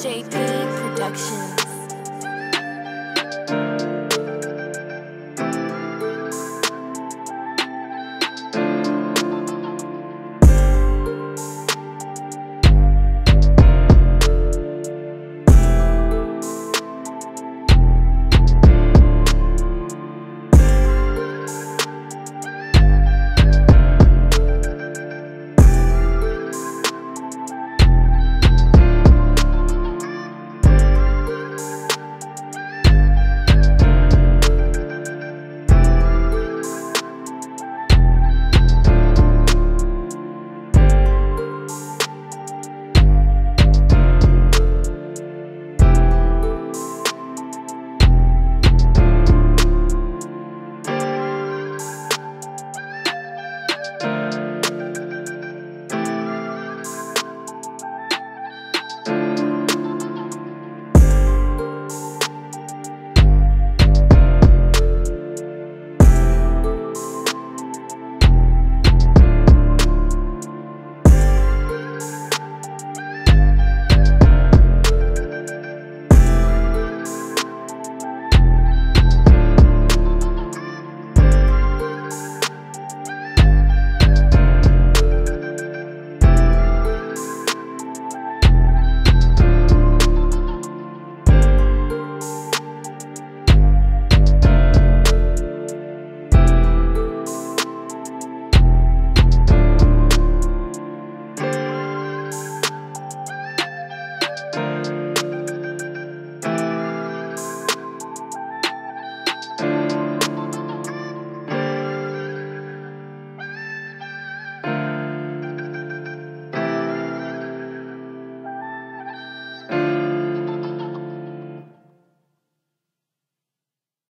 JP Productions.